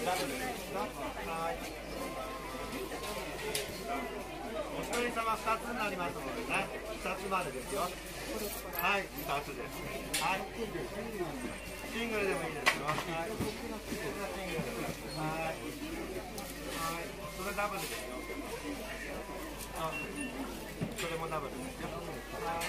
一人様2つになりますのでね、2つまでですよ。はい、2つです。はい、シングルでもいいですよ。はい、それダブルですよ。あ、それもダブルですよ。はい。